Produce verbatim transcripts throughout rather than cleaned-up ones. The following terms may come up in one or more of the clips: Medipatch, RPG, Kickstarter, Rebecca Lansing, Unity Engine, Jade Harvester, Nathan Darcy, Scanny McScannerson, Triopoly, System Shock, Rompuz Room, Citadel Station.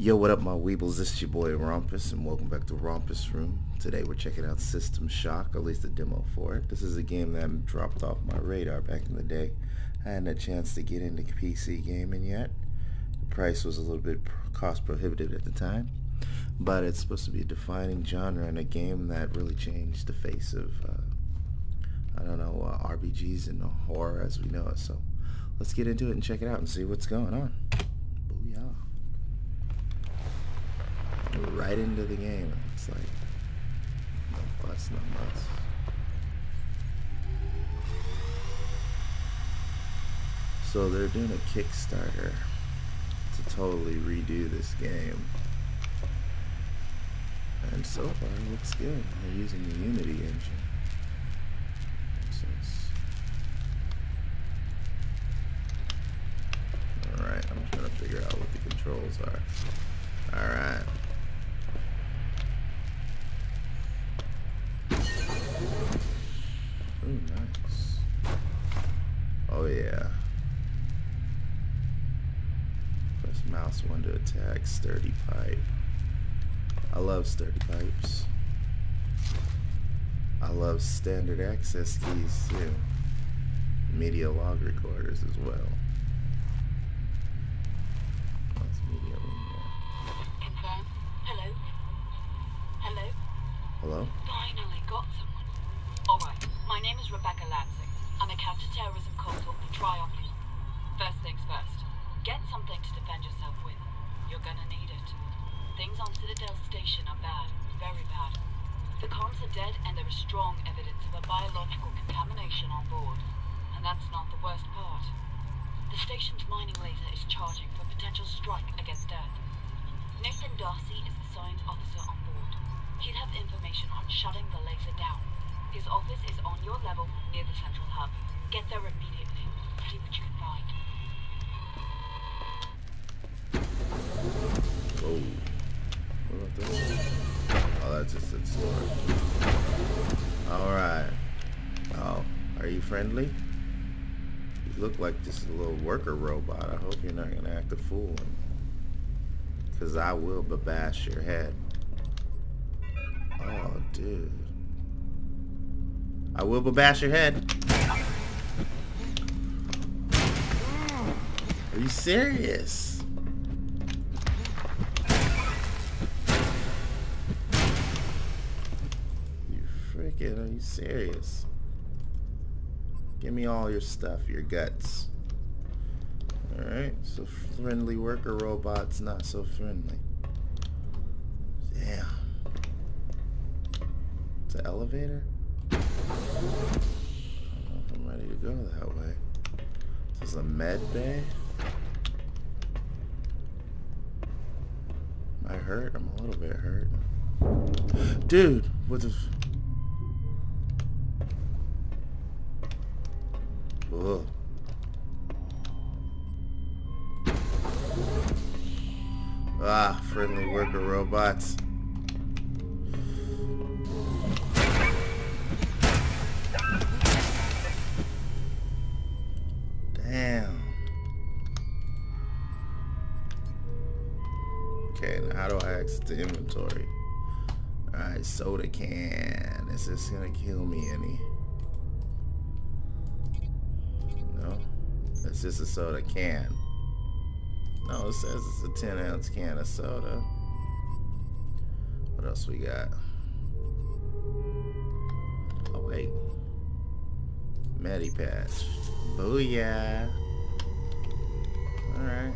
Yo, what up my weebles, this is your boy Rompuz and welcome back to Rompuz Room. Today we're checking out System Shock, at least a demo for it. This is a game that dropped off my radar back in the day. I hadn't a chance to get into P C gaming yet. The price was a little bit cost prohibitive at the time, but it's supposed to be a defining genre and a game that really changed the face of, uh, I don't know, uh, R P Gs and horror as we know it. So let's get into it and check it out and see what's going on. Right into the game. It's like no fuss, no muss. So they're doing a Kickstarter to totally redo this game. And so far it looks good. They're using the Unity engine. Alright, I'm trying to figure out what the controls are. Alright. Ooh, nice. Oh yeah. Press mouse one to attack. Sturdy pipe. I love sturdy pipes. I love standard access keys too. Media log recorders as well. That's media. Confirm. Hello. Hello. Hello. Finally got someone. Alright, my name is Rebecca Lansing. I'm a counter-terrorism consult for Triopoly. First things first, get something to defend yourself with. You're gonna need it. Things on Citadel Station are bad, very bad. The comms are dead and there is strong evidence of a biological contamination on board. And that's not the worst part. The station's mining laser is charging for a potential strike against Earth. Nathan Darcy is the science officer on board. He'd have information on shutting the laser down. His office is on your level, near the central hub. Get there immediately. See what you can find. Whoa. What about this one? Oh, that's just a sword. Alright. Oh, are you friendly? You look like just a little worker robot. I hope you're not gonna act a fool. Because I will bash your head. Oh, dude. I will bash your head. Are you serious? You freaking, are you serious? Give me all your stuff, your guts. Alright, so friendly worker robot's not so friendly. Damn. It's an elevator? I don't know if I'm ready to go that way. This is a med bay. Am I hurt? I'm a little bit hurt. Dude, what the f Whoa. Ah, friendly worker robots. The inventory. Alright, soda can. Is this gonna kill me any? No? It's just a soda can. No, it says it's a ten ounce can of soda. What else we got? Oh, wait. Medipatch. Booyah! Alright.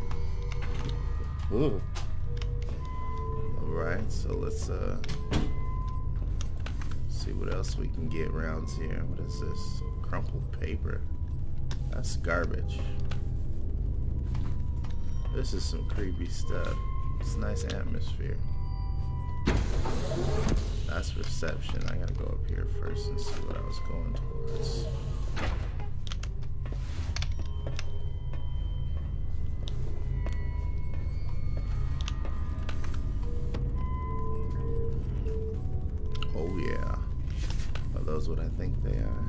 Ooh. Right, so let's uh, see what else we can get around here. What is this? Crumpled paper. That's garbage. This is some creepy stuff. It's a nice atmosphere. That's reception. I gotta go up here first and see what I was going towards. Oh yeah, are those what I think they are?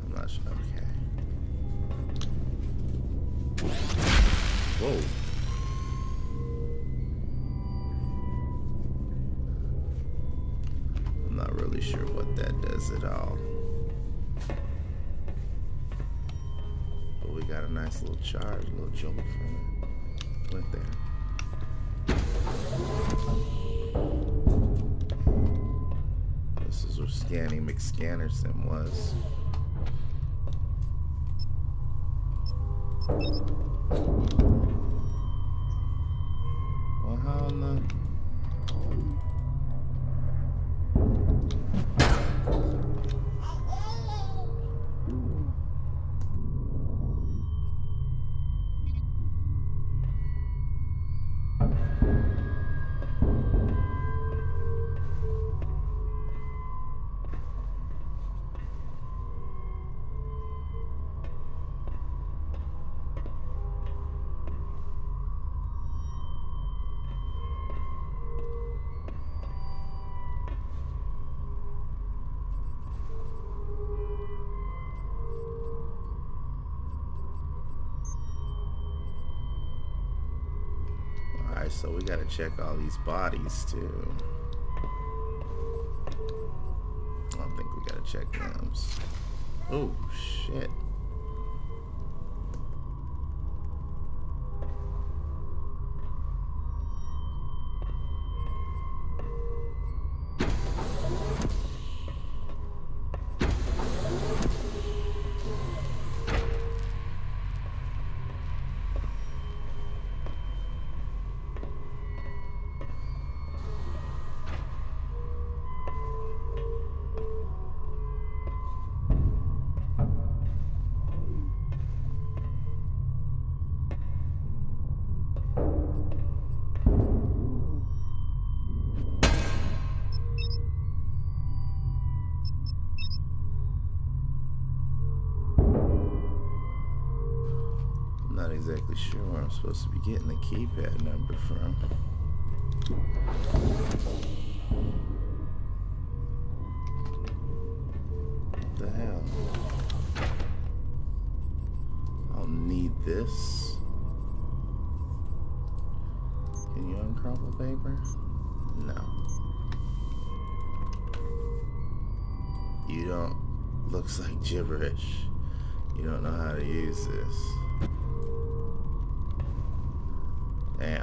I'm not sure, okay. Whoa, us at all. But we got a nice little charge, a little jolt from it. Went there. This is where Scanny McScannerson was. Well, how in the... So we gotta check all these bodies too. I don't think we gotta check them. Oh shit. Exactly sure where I'm supposed to be getting the keypad number from. What the hell? I'll need this. Can you uncrumple paper? No. You don't. Looks like gibberish. You don't know how to use this. Damn.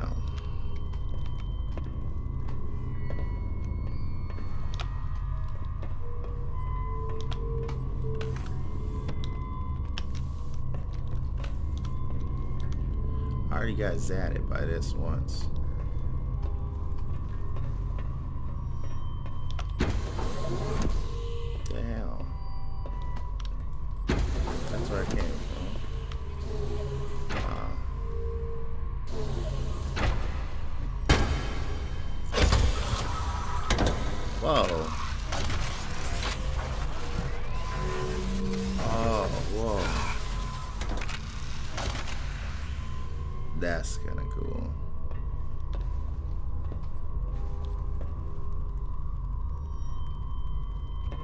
I already got zatted by this once. Damn. That's where I came from. Whoa. Oh, whoa. That's kind of cool.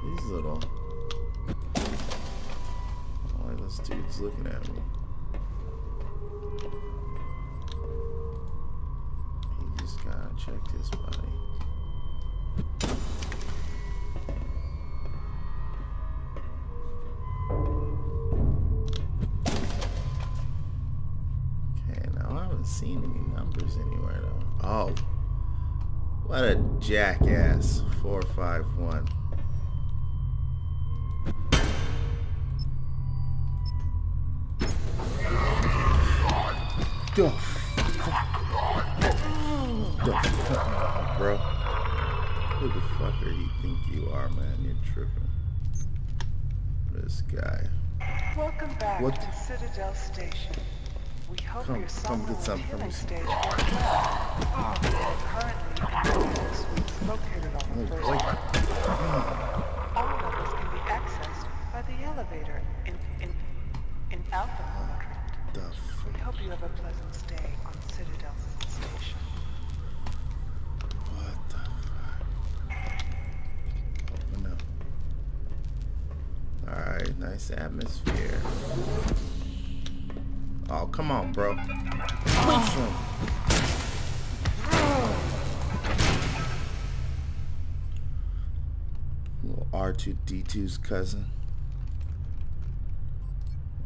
These little... Why are those dudes looking at me? You just gotta check this body. Seen any numbers anywhere though. Oh, what a jackass. Four five one. The fuck, the fuck, bro. Who the fuck are you think you are, man? You're tripping. This guy. Welcome back what? to Citadel Station. We hope come, your come get some from me. Currently, located on the first floor. All levels can be accessed by the elevator in in in Alpha Quadrant. We hope you have a pleasant stay on Citadel Station. What the fuck? Open up. All right, nice atmosphere. Oh, come on, bro. Awesome. Little R two D two's cousin.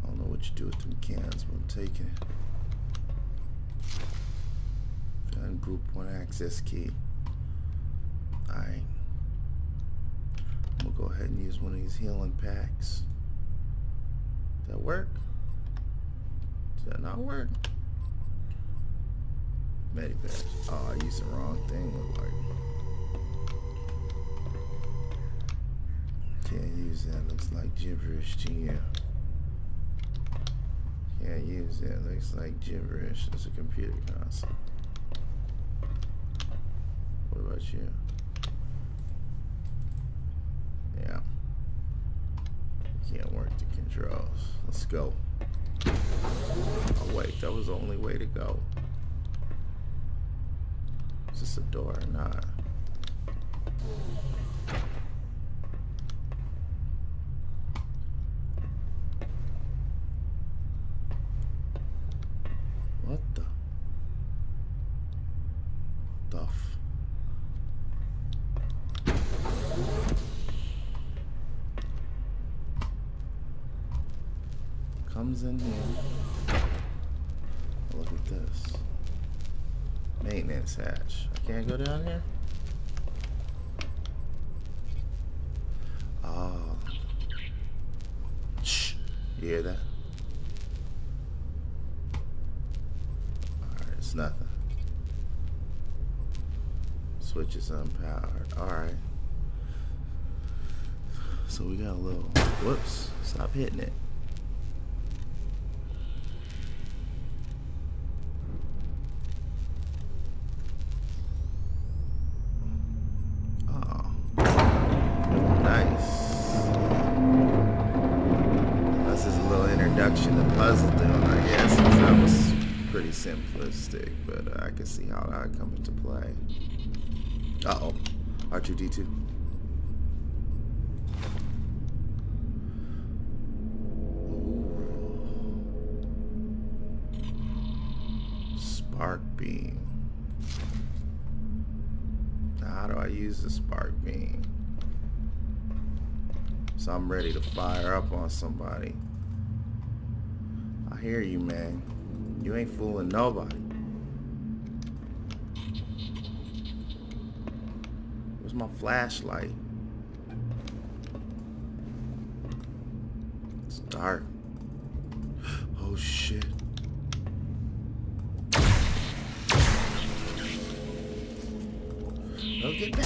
I don't know what you do with them cans, but I'm taking it. Ungroup one access key. Alright. I'm gonna go ahead and use one of these healing packs. Did that work? Did that not work? Medivac. Oh, I used the wrong thing. Like, can't use that. Looks like gibberish to you. Can't use that. Looks like gibberish. It's a computer console. What about you? Yeah. Can't work the controls. Let's go. Oh wait, that was the only way to go. Is this a door or not? What the? The f- comes in here. Look at this. Maintenance hatch. I can't go down here? Oh. Shh. You hear that? Alright, it's nothing. Switch is unpowered. Alright. So we got a little... Whoops. Stop hitting it. Simplistic, but I can see how that comes into play. Uh oh, R two D two. Spark beam. Now how do I use the spark beam? So I'm ready to fire up on somebody. I hear you, man. You ain't fooling nobody. Where's my flashlight? It's dark. Oh shit. Oh, get back up.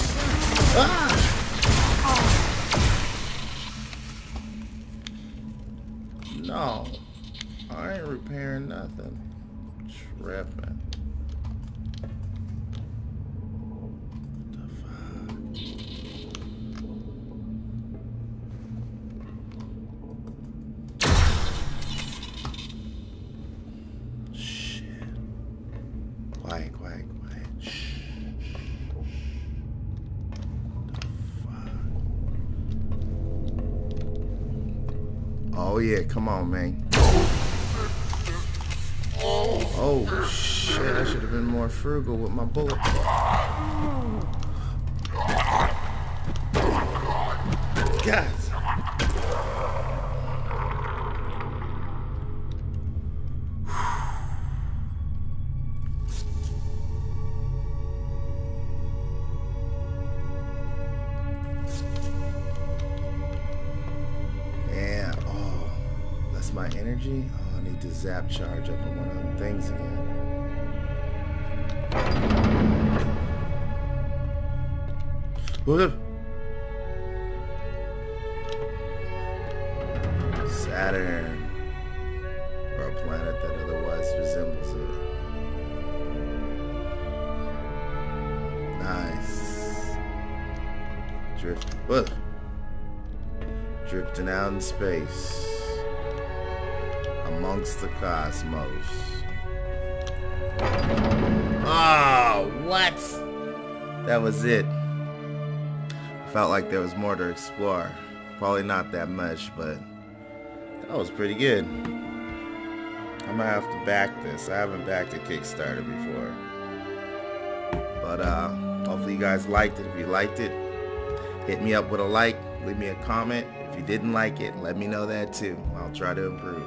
Ah! Oh. No. I ain't repairing nothing. Tripping. What the fuck? Shit. Quiet, quiet, quiet. Shh. What the fuck? Oh yeah, come on, man. Oh shit, I should have been more frugal with my bullet. Guys! Yeah, oh, that's my energy. I need to zap charge up on one of them things again. Whoop. Saturn, or a planet that otherwise resembles it. Nice. Drift. Whoop. Drifting out in space. Amongst the cosmos. Oh, what? That was it. Felt like there was more to explore. Probably not that much, but that was pretty good. I'm gonna have to back this. I haven't backed a Kickstarter before. But uh, hopefully you guys liked it. If you liked it, Hit me up with a like, leave me a comment. If you didn't like it, let me know that too. I'll try to improve.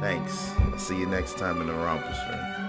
Thanks. I'll see you next time in the Rompuz Room.